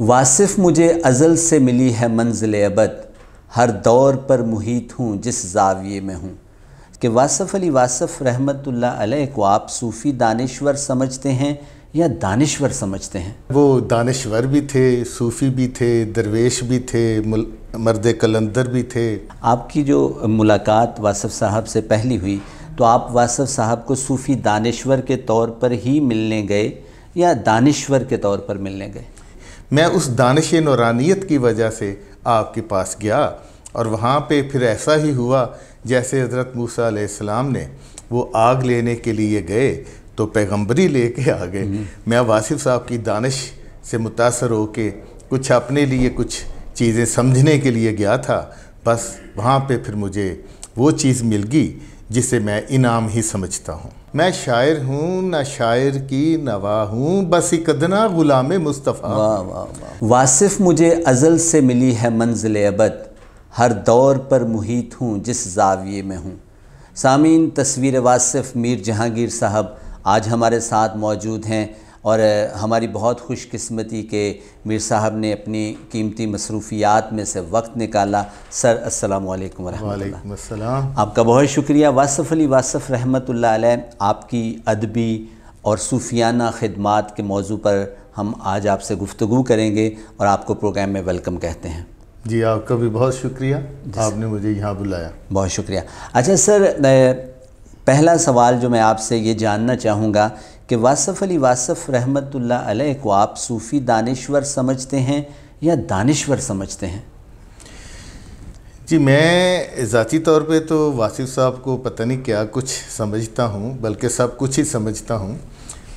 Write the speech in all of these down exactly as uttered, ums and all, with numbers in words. वासिफ मुझे अज़ल से मिली है मंजिल अबद, हर दौर पर मुहित हूँ जिस जाविये में हूँ। कि वासिफ अली वासिफ रहमतुल्लाह अलैह को आप सूफ़ी दानिश्वर समझते हैं या दानिश्वर समझते हैं? वो दानिश्वर भी थे, सूफ़ी भी थे, दरवेश भी थे, मर्द कलंदर भी थे। आपकी जो मुलाकात वासिफ साहब से पहली हुई तो आप वासिफ साहब को सूफ़ी दानिश्वर के तौर पर ही मिलने गए या दानिश्वर के तौर पर मिलने गए? मैं उस दानिश नौरानियत की वजह से आपके पास गया और वहाँ पे फिर ऐसा ही हुआ जैसे हज़रत मूसा अलैहिस्सलाम ने वो आग लेने के लिए गए तो पैगम्बरी ले के आ गए। मैं वासिफ साहब की दानिश से मुतासर होके कुछ अपने लिए कुछ चीज़ें समझने के लिए गया था, बस वहाँ पे फिर मुझे वो चीज़ मिल गई जिसे मैं इनाम ही समझता हूँ। मैं शायर हूँ ना शायर की नवा हूँ, बस इकदना गुलाम मुस्तफ़ा। वाह वाह। वासिफ मुझे अज़ल से मिली है मंजिल अबद, हर दौर पर मुहित हूँ जिस जाविये में हूँ। सामीन, तस्वीर वासिफ मीर जहांगीर साहब आज हमारे साथ मौजूद हैं और हमारी बहुत खुशकिस्मती के मीर साहब ने अपनी कीमती मसरूफियात में से वक्त निकाला। सर, अस्सलाम वालेकुम रहमतुल्लाह। अस्सलाम। आपका बहुत शुक्रिया। वासिफ अली वासिफ रहमतुल्लाह अलैह, आपकी अदबी और सूफियाना खिदमात के मौजू पर हम आज आपसे गुफ्तगू करेंगे और आपको प्रोग्राम में वेलकम कहते हैं। जी, आपका भी बहुत शुक्रिया, आपने मुझे यहाँ बुलाया, बहुत शुक्रिया। अच्छा सर, पहला सवाल जो मैं आपसे ये जानना चाहूँगा कि वासिफ अली वासिफ रहमतुल्लाह अलैह को आप सूफ़ी दानिश्वर समझते हैं या दानिश्वर समझते हैं? जी, मैं ज़ाती तौर पे तो वासिफ साहब को पता नहीं क्या कुछ समझता हूँ, बल्कि सब कुछ ही समझता हूँ,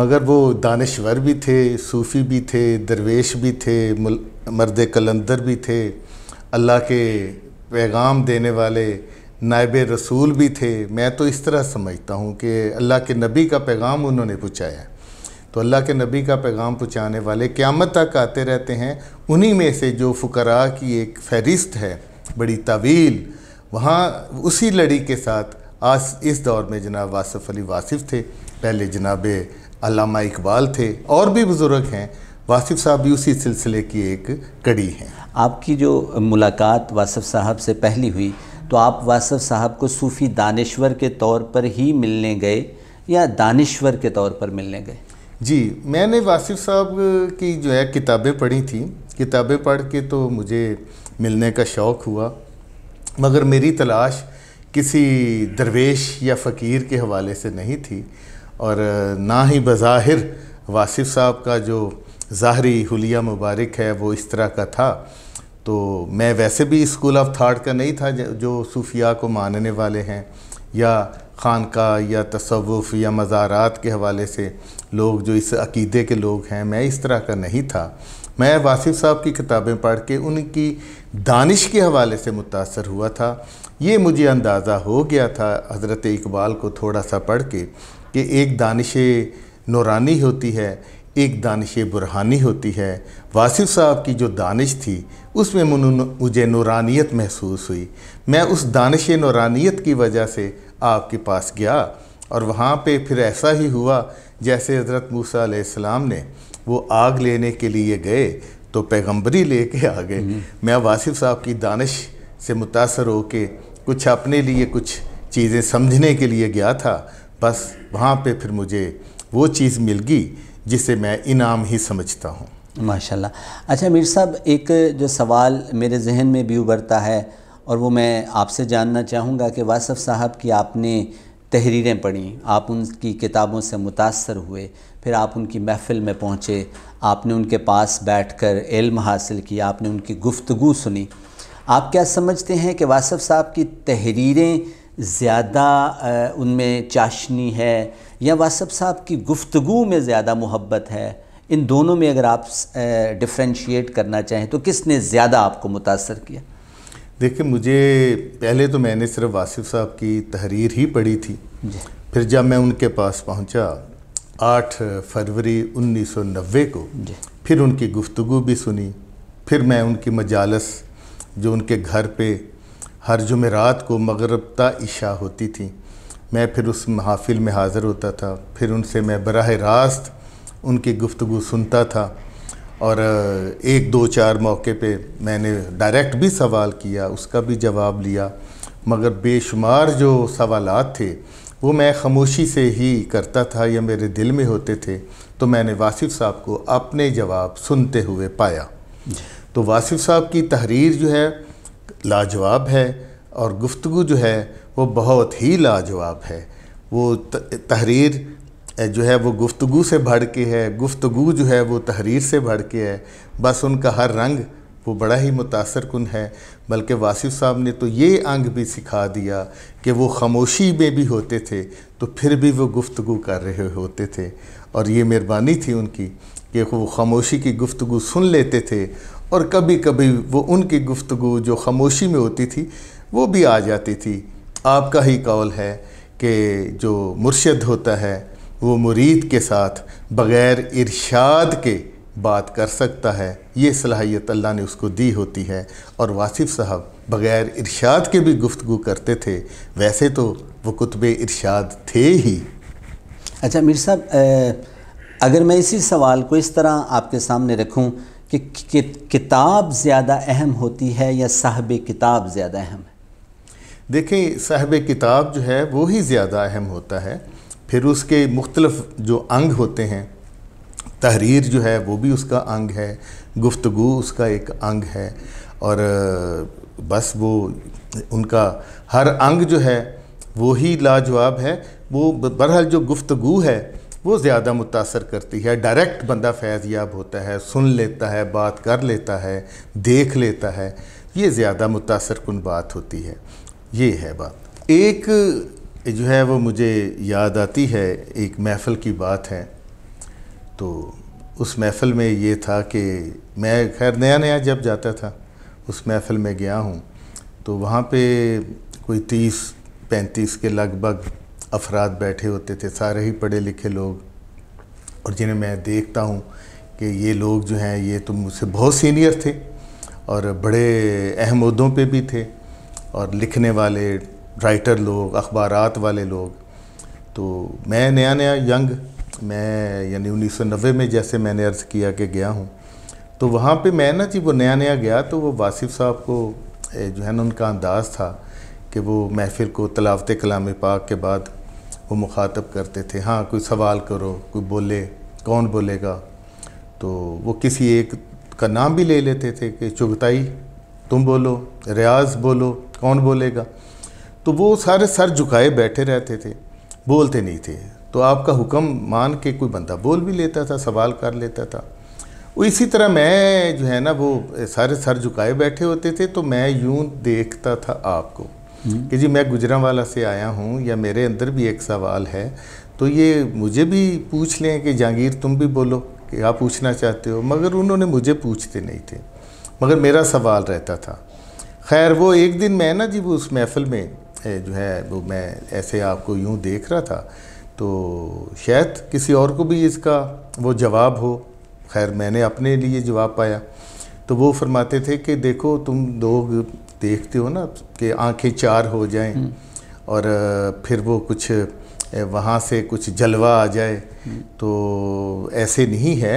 मगर वो दानिश्वर भी थे, सूफ़ी भी थे, दरवेश भी थे, मर्द कलंदर भी थे, अल्लाह के पैगाम देने वाले नायब रसूल भी थे। मैं तो इस तरह समझता हूँ कि अल्लाह के नबी का पैगाम उन्होंने पहुँचाया, तो अल्लाह के नबी का पैगाम पहुँचाने वाले क़्यामत तक आते रहते हैं। उन्हीं में से जो फ़ुकरा की एक फहरिस्त है बड़ी तवील, वहाँ उसी लड़ी के साथ आज इस दौर में जनाब वासिफ अली वासिफ थे, पहले जनाब अल्लामा इकबाल थे, और भी बुज़ुर्ग हैं। वासिफ साहब भी उसी सिलसिले की एक कड़ी हैं। आपकी जो मुलाकात वासिफ साहब से पहली हुई तो आप वासिफ साहब को सूफ़ी दानिश्वर के तौर पर ही मिलने गए या दानिश्वर के तौर पर मिलने गए? जी, मैंने वासिफ साहब की जो है किताबें पढ़ी थी, किताबें पढ़ के तो मुझे मिलने का शौक़ हुआ, मगर मेरी तलाश किसी दरवेश या फ़कीर के हवाले से नहीं थी और ना ही बज़ाहिर वासिफ साहब का जो ज़ाहरी हुलिया मुबारक है वो इस तरह का था। तो मैं वैसे भी स्कूल ऑफ थाट का नहीं था जो सूफिया को मानने वाले हैं या खानका या तसव्वुफ़ या मज़ारात के हवाले से लोग जो इस अक़ीदे के लोग हैं, मैं इस तरह का नहीं था। मैं वासिफ साहब की किताबें पढ़ के उनकी दानिश के हवाले से मुतासर हुआ था। ये मुझे अंदाज़ा हो गया था हज़रत इकबाल को थोड़ा सा पढ़ के कि एक दानिश नूरानी होती है, एक दानिश बुरहानी होती है। वासिफ साहब की जो दानिश थी उसमें मुझे नूरानियत महसूस हुई। मैं उस दानिश नूरानियत की वजह से आपके पास गया और वहाँ पे फिर ऐसा ही हुआ जैसे हज़रत मूसा अलैहिस्सलाम ने वो आग लेने के लिए गए तो पैगम्बरी ले के आ गए। मैं वासिफ साहब की दानिश से मुतासर होके कुछ अपने लिए कुछ चीज़ें समझने के लिए गया था, बस वहाँ पे फिर मुझे वो चीज़ मिल गई जिसे मैं इनाम ही समझता हूँ। माशाल्लाह। अच्छा मीर साहब, एक जो सवाल मेरे जहन में भी उभरता है और वो मैं आपसे जानना चाहूँगा कि वासिफ साहब की आपने तहरीरें पढ़ी, आप उनकी किताबों से मुतासर हुए, फिर आप उनकी महफ़िल में पहुँचे, आपने उनके पास बैठकर इल्म हासिल किया, आपने उनकी गुफ्तगू सुनी। आप क्या समझते हैं कि वासिफ साहब की तहरीरें ज़्यादा उनमें चाशनी है या वासिफ साहब की गुफ्तगू में ज़्यादा मोहब्बत है? इन दोनों में अगर आप डिफ्रेंशिएट करना चाहें तो किसने ज़्यादा आपको मुतासर किया? देखिए, मुझे पहले तो मैंने सिर्फ वासिफ साहब की तहरीर ही पढ़ी थी। फिर जब मैं उनके पास पहुंचा आठ फरवरी उन्नीस सौ नब्बे को, फिर उनकी गुफ्तगू भी सुनी, फिर मैं उनकी मजालस जो उनके घर पे हर जुमेरात को मगरब ता इशा होती थी, मैं फिर उस महाफिल में हाज़िर होता था। फिर उनसे मैं बराह रास्त उनकी गुफ्तगू सुनता था और एक दो चार मौके पे मैंने डायरेक्ट भी सवाल किया, उसका भी जवाब लिया, मगर बेशुमार जो सवालात थे वो मैं खामोशी से ही करता था या मेरे दिल में होते थे। तो मैंने वासिफ साहब को अपने जवाब सुनते हुए पाया। तो वासिफ साहब की तहरीर जो है लाजवाब है और गुफ्तगू जो है वो बहुत ही लाजवाब है। वो तहरीर जो है वो गुफ्तगू से भड़ के है, गुफ्तगू जो है वो तहरीर से भड़ के है। बस उनका हर रंग वो बड़ा ही मुतासर कुन है। बल्कि वासिफ साहब ने तो ये अंग भी सिखा दिया कि वो खामोशी में भी होते थे तो फिर भी वो गुफ्तगू कर रहे होते थे, और ये मेहरबानी थी उनकी कि वो खामोशी की गुफ्तगू सुन लेते थे, और कभी कभी वो उनकी गुफ्तगू जो खामोशी में होती थी वो भी आ जाती थी। आपका ही कौल है कि जो मुर्शिद होता है वो मुरीद के साथ बग़ैर इरशाद के बात कर सकता है, ये सलाहियत अल्लाह ने उसको दी होती है। और वासिफ साहब बग़ैर इरशाद के भी गुफ्तगू करते थे, वैसे तो वो कुतबे इरशाद थे ही। अच्छा मीर साहब, अगर मैं इसी सवाल को इस तरह आपके सामने रखूं कि कि किताब ज़्यादा अहम होती है या साहिब किताब ज़्यादा अहम है? देखें, साहिब किताब जो है वो ही ज़्यादा अहम होता है, फिर उसके मुख्तलफ जो अंग होते हैं, तहरीर जो है वो भी उसका अंग है, गुफ्तगू उसका एक अंग है, और बस वो उनका हर अंग जो है वो ही लाजवाब है। वो बहरहाल जो गुफ्तगू है वो ज़्यादा मुतासर करती है, डायरेक्ट बंदा फैज़याब होता है, सुन लेता है, बात कर लेता है, देख लेता है, ये ज़्यादा मुतासर कुन बात होती है। ये है बात। एक जो है वो मुझे याद आती है, एक महफ़िल की बात है। तो उस महफ़िल में ये था कि मैं खैर नया नया जब जाता था उस महफ़िल में गया हूँ, तो वहाँ पे कोई तीस पैंतीस के लगभग अफराद बैठे होते थे, सारे ही पढ़े लिखे लोग, और जिन्हें मैं देखता हूँ कि ये लोग जो हैं ये तो मुझसे बहुत सीनियर थे और बड़े अहम ओहदों पे भी थे, और लिखने वाले राइटर लोग, अखबारात वाले लोग। तो मैं नया नया यंग, मैं यानी उन्नीस सौ नब्बे में जैसे मैंने अर्ज़ किया कि गया हूँ, तो वहाँ पे मैं ना जी वो नया नया गया, तो वो वासिफ साहब को जो है ना उनका अंदाज़ था कि वो महफिल को तलावत कलाम पाक के बाद वो मुखातब करते थे, हाँ कोई सवाल करो, कोई बोले, कौन बोलेगा, तो वो किसी एक का नाम भी ले लेते थे कि चुगताई तुम बोलो, रियाज बोलो, कौन बोलेगा। तो वो सारे सर झुकाए बैठे रहते थे, बोलते नहीं थे। तो आपका हुक्म मान के कोई बंदा बोल भी लेता था, सवाल कर लेता था। इसी तरह मैं जो है ना वो सारे सर झुकाए बैठे होते थे, तो मैं यूं देखता था आपको कि जी मैं गुजरांवाला से आया हूँ या मेरे अंदर भी एक सवाल है, तो ये मुझे भी पूछ लें कि जहांगीर तुम भी बोलो कि आप पूछना चाहते हो, मगर उन्होंने मुझे पूछते नहीं थे, मगर मेरा सवाल रहता था। खैर वो एक दिन मैं ना जी वो उस महफिल में जो है वो मैं ऐसे आपको यूं देख रहा था, तो शायद किसी और को भी इसका वो जवाब हो, खैर मैंने अपने लिए जवाब पाया। तो वो फरमाते थे कि देखो तुम लोग देखते हो ना कि आंखें चार हो जाएं और फिर वो कुछ वहाँ से कुछ जलवा आ जाए, तो ऐसे नहीं है।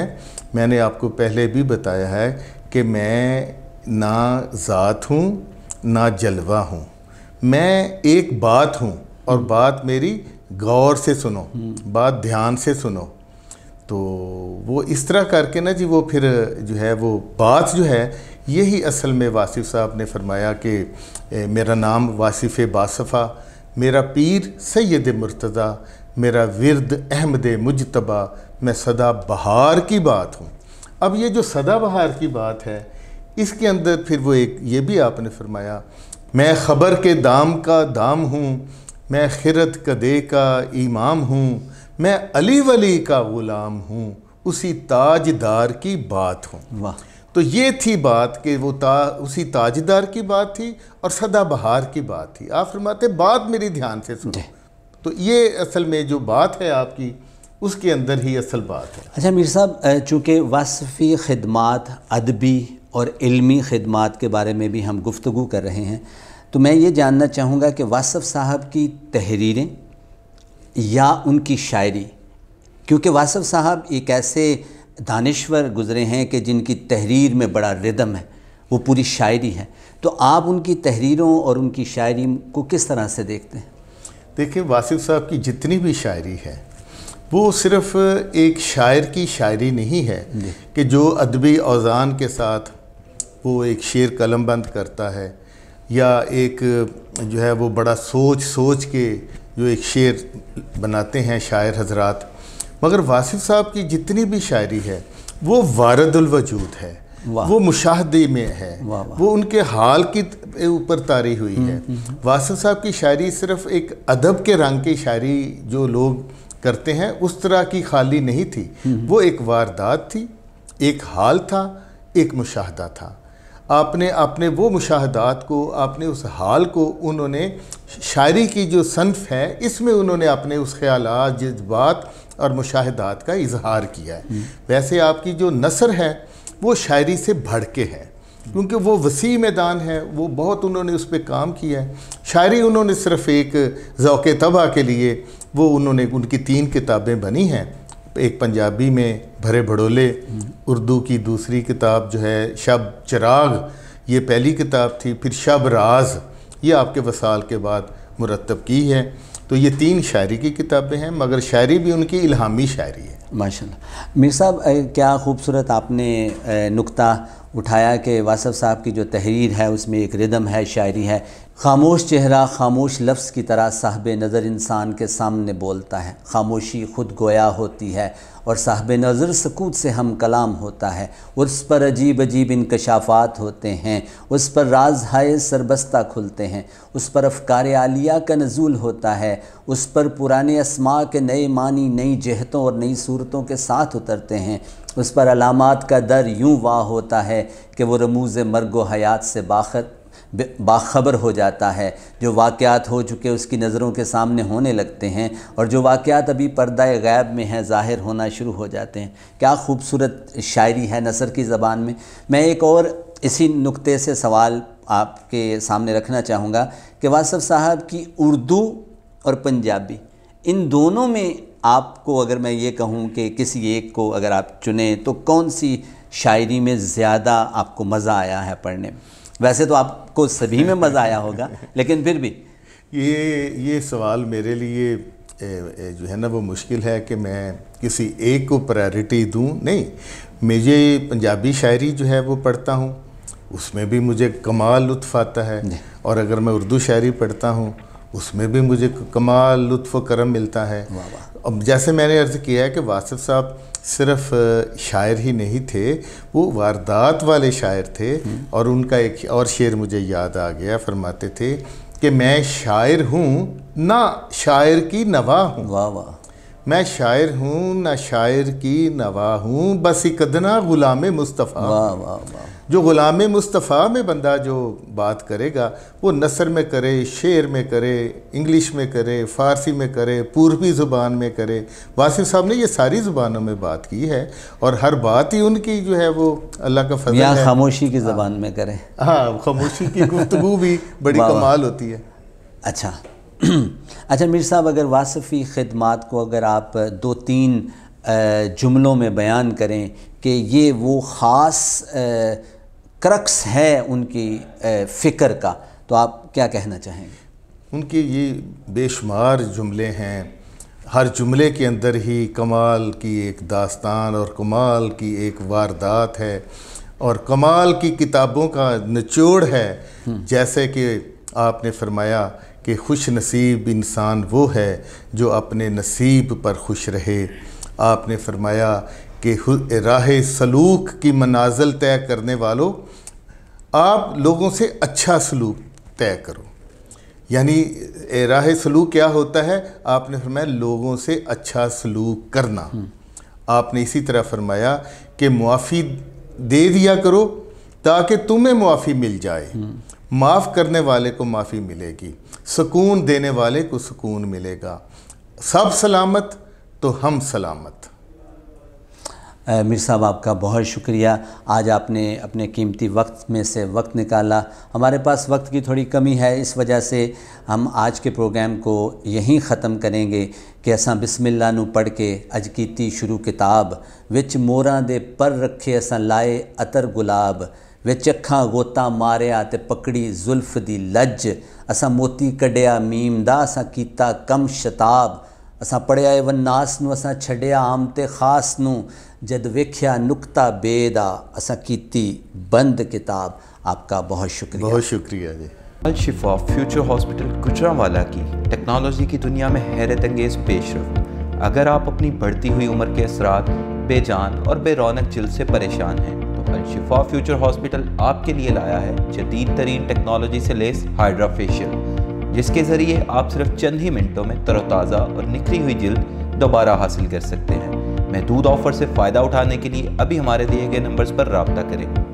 मैंने आपको पहले भी बताया है कि मैं ना ज़ात हूँ ना जलवा हूँ, मैं एक बात हूँ, और बात मेरी गौर से सुनो, बात ध्यान से सुनो। तो वो इस तरह करके ना जी वो फिर जो है वो बात जो है यही असल में वासिफ साहब ने फरमाया कि ए, मेरा नाम वासिफ वासिफा, मेरा पीर सैयद मुर्तदा, मेरा विरद अहमद मुजतबा, मैं सदा बहार की बात हूँ। अब ये जो सदा बहार की बात है, इसके अंदर फिर वो एक ये भी आपने फरमाया, मैं ख़बर के दाम का दाम हूँ, मैं खिरत कदे का इमाम हूँ, मैं अली वली का ग़ुलाम हूँ, उसी ताजदार की बात हूँ। वाह! तो ये थी बात कि वो ता उसी ताजदार की बात थी और सदाबहार की बात थी। आप फरमाते बात मेरी ध्यान से सुनो, तो ये असल में जो बात है आपकी उसके अंदर ही असल बात है। अच्छा मीर साहब, चूँकि वासफ़ी खिदमात, अदबी और इल्मी खिदमात के बारे में भी हम गुफ्तगू कर रहे हैं, तो मैं ये जानना चाहूँगा कि वासिफ साहब की तहरीरें या उनकी शायरी, क्योंकि वासिफ साहब एक ऐसे दानिश्वर गुज़रे हैं कि जिनकी तहरीर में बड़ा रिदम है, वो पूरी शायरी है। तो आप उनकी तहरीरों और उनकी शायरी को किस तरह से देखते हैं? देखिए, वासिफ साहब की जितनी भी शायरी है वो सिर्फ़ एक शायर की शायरी नहीं है कि जो अदबी औज़ान के साथ वो एक शेर कलमबंद करता है या एक जो है वो बड़ा सोच सोच के जो एक शेर बनाते हैं शायर हजरात, मगर वासिफ साहब की जितनी भी शायरी है वो वारदुल वजूद है, वो मुशाहदे में है, वो उनके हाल की ऊपर तारी हुई है। वासिफ साहब की शायरी सिर्फ़ एक अदब के रंग की शायरी जो लोग करते हैं उस तरह की खाली नहीं थी, वो एक वारदात थी, एक हाल था, एक मुशाहदा था। आपने आपने वो मुशाहदात को, आपने उस हाल को उन्होंने शायरी की जो सनफ है इसमें उन्होंने अपने उस ख्यालात, जज्बात और मुशाहदात का इजहार किया है। वैसे आपकी जो नसर है वो शायरी से भड़ के है, क्योंकि वो वसी मैदान है, वो बहुत उन्होंने उस पर काम किया है। शायरी उन्होंने सिर्फ़ एक ज़ौक़े तबा के लिए वो उन्होंने उनकी तीन किताबें बनी हैं, एक पंजाबी में भरे भड़ोले, उर्दू की दूसरी किताब जो है शब चिराग, ये पहली किताब थी, फिर शब राज ये आपके वसाल के बाद मुरतब की है। तो ये तीन शायरी की किताबें हैं, मगर शायरी भी उनकी इल्हामी शायरी है। माशाल्लाह। मीर साहब, क्या खूबसूरत आपने नुक्ता उठाया कि वासिफ साहब की जो तहरीर है उसमें एक रिदम है, शायरी है। खामोश चेहरा खामोश लफ्ज़ की तरह साहबे नज़र इंसान के सामने बोलता है, खामोशी खुद गोया होती है और साहबे नज़र सकूत से हम कलाम होता है। उस पर अजीब अजीब इनकशाफात होते हैं, उस पर राज हाय सरबस्ता खुलते हैं, उस पर अफकार आलिया का नज़ूल होता है, उस पर पुराने अस्मा के नए मानी नई जहतों और नई सूरतों के साथ उतरते हैं। उस पर अलामात का दर यूँ वाह होता है कि वो रमूज़ मर्ग व हयात से बाखर बाखबर हो जाता है। जो वाक़यात हो चुके उसकी नज़रों के सामने होने लगते हैं और जो वाक़यात अभी पर्दा ग़ैब में हैं ज़ाहिर होना शुरू हो जाते हैं। क्या खूबसूरत शायरी है नसर की ज़बान में। मैं एक और इसी नुक्ते से सवाल आपके सामने रखना चाहूँगा कि वासिफ साहब की उर्दू और पंजाबी इन दोनों में आपको अगर मैं ये कहूँ कि किसी एक को अगर आप चुने तो कौन सी शायरी में ज़्यादा आपको मज़ा आया है पढ़ने में? वैसे तो आपको सभी में मज़ा आया होगा, लेकिन फिर भी ये ये सवाल मेरे लिए जो है ना वो मुश्किल है कि मैं किसी एक को प्रायोरिटी दूं। नहीं, मुझे पंजाबी शायरी जो है वो पढ़ता हूँ, उसमें भी मुझे कमाल लुत्फ़ आता है, और अगर मैं उर्दू शायरी पढ़ता हूँ उसमें भी मुझे कमाल लुत्फ़ करम मिलता है। अब जैसे मैंने अर्ज़ किया है कि वासिफ साहब सिर्फ शायर ही नहीं थे, वो वारदात वाले शायर थे। और उनका एक और शेर मुझे याद आ गया, फरमाते थे कि मैं शायर हूँ ना शायर की नवा हूँ। वाह वाह। मैं शायर हूँ ना शायर की नवा हूँ, बस इकदना ग़ुलाम मुस्तफ़ा। वाह वाह वाह। जो ग़ुलाम मुस्तफ़ा में बंदा जो बात करेगा वो नसर में करे, शेर में करे, इंग्लिश में करे, फ़ारसी में करे, पूर्वी ज़ुबान में करे। वासिफ साहब ने ये सारी ज़ुबानों में बात की है और हर बात ही उनकी जो है वो अल्लाह का फज़ल है। खामोशी की ज़बान में करें। हाँ, खामोशी की गुफ्तगू भी बड़ी कमाल होती है। अच्छा अच्छा मीर साहब, अगर वासिफ़ी ख़िदमात को अगर आप दो तीन जुमलों में बयान करें कि ये वो ख़ास क्रक्स है उनकी फ़िक्र का, तो आप क्या कहना चाहेंगे? उनके ये बेशुमार जुमले हैं, हर जुमले के अंदर ही कमाल की एक दास्तान और कमाल की एक वारदात है और कमाल की किताबों का निचोड़ है। जैसे कि आपने फरमाया कि खुश नसीब इंसान वो है जो अपने नसीब पर खुश रहे। आपने फरमाया कि राह सलूक की मनाज़िल तय करने वालों, आप लोगों से अच्छा सलूक तय करो। यानी राह सलूक क्या होता है? आपने फरमाया लोगों से अच्छा सलूक करना। आपने इसी तरह फरमाया कि मुआफ़ी दे दिया करो ताकि तुम्हें मुआफ़ी मिल जाए, माफ़ करने वाले को माफ़ी मिलेगी, सुकून देने वाले को सुकून मिलेगा, सब सलामत तो हम सलामत। मीर साहब, आपका बहुत शुक्रिया, आज आपने अपने कीमती वक्त में से वक्त निकाला। हमारे पास वक्त की थोड़ी कमी है, इस वजह से हम आज के प्रोग्राम को यहीं ख़त्म करेंगे कि असां बिस्मिल्लाह नू पढ़ के अज कीती शुरू किताब, विच मोरां दे पर रखे असां लाए अतर गुलाब, विच अखां गोता मारिया ते पकड़ी जुल्फ दी लज, असां मोती कढ़िया मीम दा असां कीता कम शताब, असां पढ़िया एवं नास नू असां छड़िया आम ते खास नू, जद वेख्या नुक्ता बेदा असां कीती बंद किताब। आपका बहुत शुक्रिया, बहुत शुक्रिया जी। अल शिफा फ्यूचर हॉस्पिटल गुजरांवाला की टेक्नोलॉजी की दुनिया में हैरत अंगेज़ पेशरफ। अगर आप अपनी बढ़ती हुई उम्र के असरात, बेजान और बेरौनक जिल से परेशान हैं तो अल शिफा फ्यूचर हॉस्पिटल आपके लिए लाया है जदीद तरीन टेक्नोलॉजी से लेस हाइड्रा फेशियल, जिसके ज़रिए आप सिर्फ चंद ही मिनटों में तरोताज़ा और निखरी हुई जिल्द दोबारा हासिल कर सकते हैं। महदूद ऑफ़र से फ़ायदा उठाने के लिए अभी हमारे दिए गए नंबर्स पर रब्ता करें।